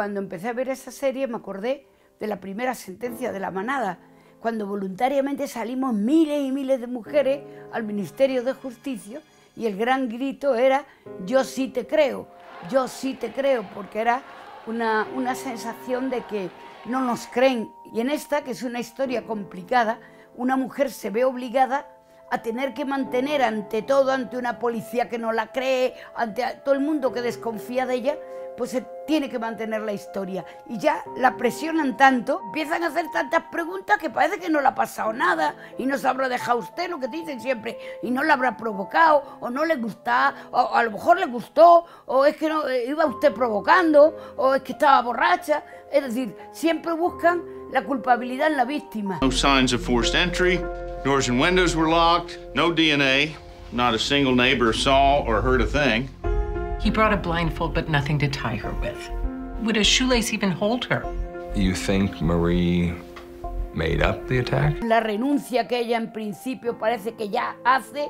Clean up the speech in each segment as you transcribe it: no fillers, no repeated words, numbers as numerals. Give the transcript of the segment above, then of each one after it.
cuando empecé a ver esa serie me acordé de la primera sentencia de La Manada, cuando voluntariamente salimos miles y miles de mujeres al Ministerio de Justicia y el gran grito era "yo sí te creo, yo sí te creo", porque era una sensación de que no nos creen. Y en esta, que es una historia complicada, una mujer se ve obligada a tener que mantener ante todo, ante una policía que no la cree, ante todo el mundo que desconfía de ella, pues se tiene que mantener la historia. Y ya la presionan tanto, empiezan a hacer tantas preguntas que parece que no le ha pasado nada y no se habrá dejado usted, lo que te dicen siempre, y no la habrá provocado, o no le gusta, o a lo mejor le gustó, o es que no, iba usted provocando, o es que estaba borracha. Es decir, siempre buscan la culpabilidad en la víctima. No signs of forced entry. Doors and windows were locked, no DNA, not a single neighbor saw or heard a thing. He brought a blindfold, but nothing to tie her with. Would a shoelace even hold her? You think Marie made up the attack? La renuncia que ella en principio parece que ya hace,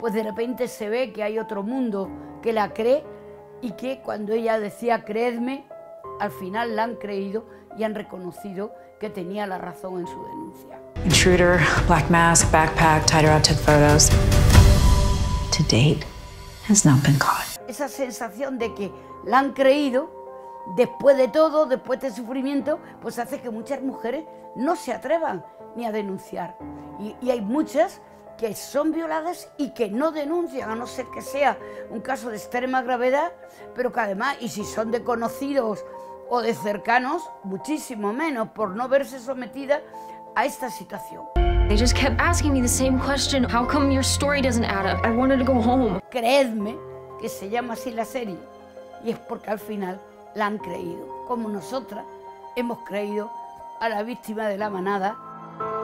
pues de repente se ve que hay otro mundo que la cree y que cuando ella decía "creedme", al final la han creído y han reconocido que tenía la razón en su denuncia. Intruder, black mask, backpack, tied her up, took photos. To date, has not been caught. Esa sensación de que la han creído, después de todo, después de sufrimiento, pues hace que muchas mujeres no se atrevan ni a denunciar. Y hay muchas que son violadas y que no denuncian, a no ser que sea un caso de extrema gravedad, pero que además, y si son de conocidos o de cercanos, muchísimo menos, por no verse sometida a esta situación. They just kept asking me the same question. How come your story doesn't add up? I wanted to go home. Creedme, que se llama así la serie, y es porque al final la han creído, como nosotras hemos creído a la víctima de La Manada.